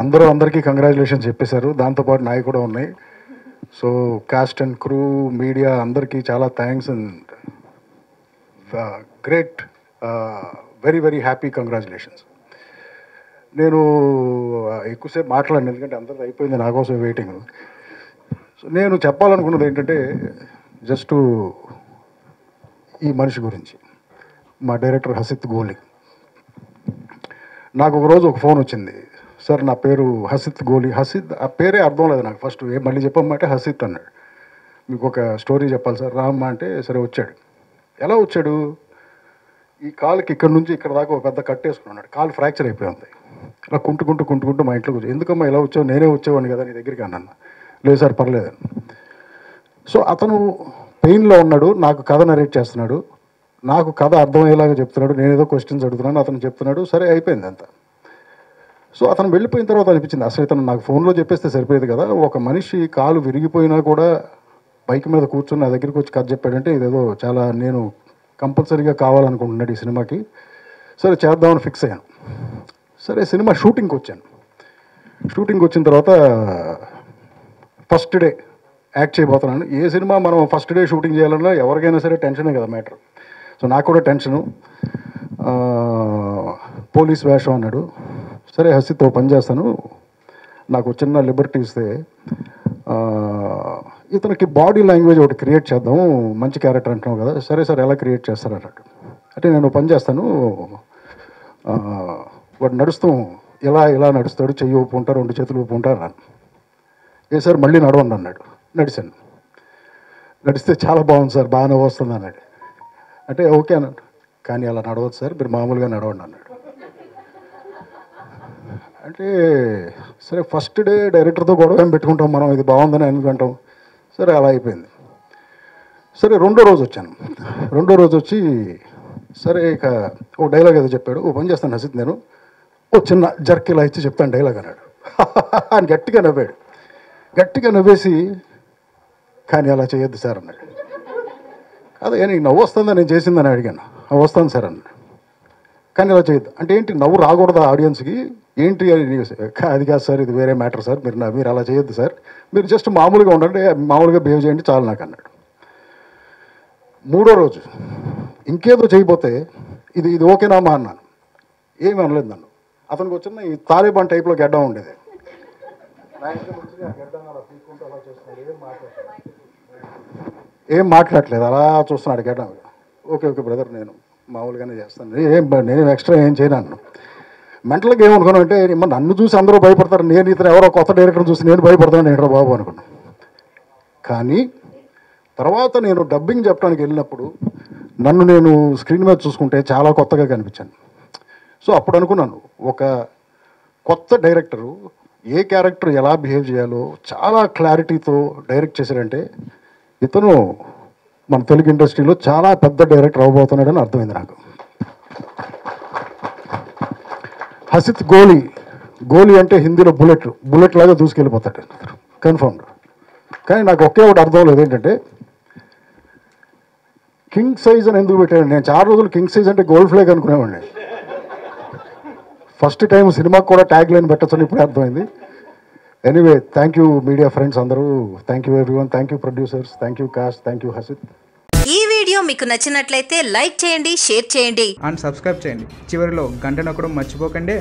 అందరూ అందరికీ కంగ్రాట్యులేషన్స్ చెప్పేశారు. దాంతోపాటు నాయ కూడా ఉన్నాయి. So cast and crew media అందరికీ చాలా thanks and great very very happy congratulations. నేను ఎక్కువసేపు మాట్లాడిన ఎందుకంటే అందరిది అయిపోయింది, నా కోసం వెయిటింగ్. సో నేను చెప్పాలనుకున్నది ఏంటంటే జస్ట్ ఈ మనిషి గురించి, మా డైరెక్టర్ హసిత్ గోలి. నాకు ఒకరోజు ఒక ఫోన్ వచ్చింది, సార్ నా పేరు హసిత్ గోలి. హసిత్ ఆ పేరే అర్థం లేదు నాకు ఫస్ట్, మళ్ళీ చెప్పమంటే హసిత్ అన్నాడు. మీకు ఒక స్టోరీ చెప్పాలి సార్ రామ్మ అంటే సరే వచ్చాడు. ఎలా వచ్చాడు, ఈ కాలుకి ఇక్కడ నుంచి ఇక్కడ దాకా ఒక పెద్ద కట్టేసుకున్నాడు, కాలు ఫ్రాక్చర్ అయిపోయింది. ఇలా కుంటుకుంటూ మా ఇంట్లో కూర్చో, ఎందుకమ్మా ఇలా వచ్చావు, నేనే వచ్చేవాడిని కదా నీ దగ్గరికి అన్నాను. లేదు సార్ పర్లేదు. సో అతను పెయిన్లో ఉన్నాడు, నాకు కథ నరేట్ చేస్తున్నాడు, నాకు కథ అర్థమయ్యేలాగా చెప్తున్నాడు, నేనేదో క్వశ్చన్స్ అడుగుతున్నాను, అతను చెప్తున్నాడు. సరే అయిపోయింది అంతా. సో అతను వెళ్ళిపోయిన తర్వాత అనిపించింది అసలు ఇతను నాకు ఫోన్లో చెప్పేస్తే సరిపోయేది కదా, ఒక మనిషి కాలు విరిగిపోయినా కూడా బైక్ మీద కూర్చుని నా దగ్గరికి వచ్చి కథ చెప్పాడంటే ఇదేదో చాలా నేను కంపల్సరీగా కావాలనుకుంటున్నాడు ఈ సినిమాకి. సరే చేద్దామని ఫిక్స్ అయ్యాను. సరే సినిమా షూటింగ్కి వచ్చాను. షూటింగ్కి వచ్చిన తర్వాత ఫస్ట్ డే యాక్ట్ చేయబోతున్నాను. ఏ సినిమా మనం ఫస్ట్ డే షూటింగ్ చేయాలన్నా ఎవరికైనా సరే టెన్షనే కదా మ్యాటర్. సో నాకు కూడా టెన్షను. పోలీస్ వేషం అన్నాడు. సరే హసితో పని చేస్తాను, నాకు చిన్న లిబర్టీ ఇస్తే ఇతనికి బాడీ లాంగ్వేజ్ ఒకటి క్రియేట్ చేద్దాము, మంచి క్యారెక్టర్ అంటున్నావు కదా. సరే సార్ ఎలా క్రియేట్ చేస్తారు అన్నాడు. అంటే నేను పని చేస్తాను, వాడు నడుస్తాం ఇలా ఇలా నడుస్తాడు, చెయ్యి ఊపు ఉంటా, రెండు చేతులు ఊపు ఉంటా అన్నాను. ఏ సార్ మళ్ళీ నడవండి అన్నాడు. నడిచాను. నడిస్తే చాలా బాగుంది సార్, బాగానే వస్తుంది అన్నాడు. అంటే ఓకే అన్నాడు, కానీ అలా నడవచ్చు సార్, మీరు మామూలుగా నడవండి అన్నాడు. అంటే సరే ఫస్ట్ డే డైరెక్టర్తో గొడవ ఏం పెట్టుకుంటాం మనం, ఇది బాగుందని అనుకుంటాం. సరే అలా అయిపోయింది. సరే రెండో రోజు వచ్చాను. రెండో రోజు వచ్చి సరే ఇక ఓ డైలాగ్ ఏదో చెప్పాడు. ఓ పని చేస్తాను హసిత్, నేను ఓ చిన్న జర్క్ ఇలా ఇచ్చి చెప్తాను డైలాగ్ అన్నాడు. ఆయన గట్టిగా నవ్వాడు. గట్టిగా నవ్వేసి కానీ అలా చేయొద్దు సార్ అన్నాడు. అదే నీకు నవ్వు వస్తుందా నేను చేసిందని అడిగాను. వస్తాను సార్ అన్నాడు. కానీ అలా చేయొద్దు అంటే ఏంటి, నవ్వు రాకూడదా ఆడియన్స్కి ఏంటి అని. అది కాదు సార్, ఇది వేరే మ్యాటర్ సార్, మీరు అలా చేయొద్దు సార్, మీరు జస్ట్ మామూలుగా ఉండండి, మామూలుగా బిహేవ్ చేయండి చాలు నాకు అన్నాడు. మూడో రోజు ఇంకేదో చేయబోతే ఇది ఓకేనా మా అన్నాను. ఏమి అనలేదు నన్ను. అతనికి వచ్చిన ఈ తాలిబాన్ టైప్లో గెడ్డం ఉండేది. ఏం మాట్లాడలేదు, అలా చూస్తున్నాడు గెడ్డం. ఓకే ఓకే బ్రదర్ నేను మామూలుగానే చేస్తాను, నేను ఎక్స్ట్రా ఏం చేయను అన్నాను. మెంటల్గా ఏమనుకున్నాను అంటే నన్ను చూసి అందరూ భయపడతారు, నేను ఇతను ఎవరో కొత్త డైరెక్టర్ చూసి నేను భయపడతాను ఏంటో బాబు అనుకున్నాను. కానీ తర్వాత నేను డబ్బింగ్ చెప్పడానికి వెళ్ళినప్పుడు నన్ను నేను స్క్రీన్ మీద చూసుకుంటే చాలా కొత్తగా కనిపించాను. సో అప్పుడు అనుకున్నాను ఒక కొత్త డైరెక్టరు ఏ క్యారెక్టర్ ఎలా బిహేవ్ చేయాలో చాలా క్లారిటీతో డైరెక్ట్ చేశాడంటే ఇతను మన తెలుగు ఇండస్ట్రీలో చాలా పెద్ద డైరెక్టర్ అవ్వబోతున్నాడని అర్థమైంది నాకు. హసిత్ గోలి, గోలి అంటే హిందీలో బుల్లెట్, బుల్లెట్ లాగా దూసుకెళ్ళిపోతాడు కన్ఫర్మ్డ్. కానీ నాకు ఒకే ఒకటి అర్థం లేదు ఏంటంటే కింగ్ సైజ్ అని ఎందుకు పెట్టాను. నేను చాలా రోజులు కింగ్ సైజ్ అంటే గోల్డ్ ఫ్లాగ్ అనుకునేవాడిని. ఫస్ట్ టైం సినిమాకు కూడా ట్యాగ్ లైన్ పెట్టచ్చని ఇప్పుడే అర్థమైంది. Anyway thank you media friends అందరూ, thank you everyone, thank you producers, thank you cast, thank you Hasith. ఈ వీడియో మీకు నచ్చినట్లయితే లైక్ చేయండి, షేర్ చేయండి అండ్ సబ్స్క్రైబ్ చేయండి. చివరిలో గంట నొక్కడం మర్చిపోకండి.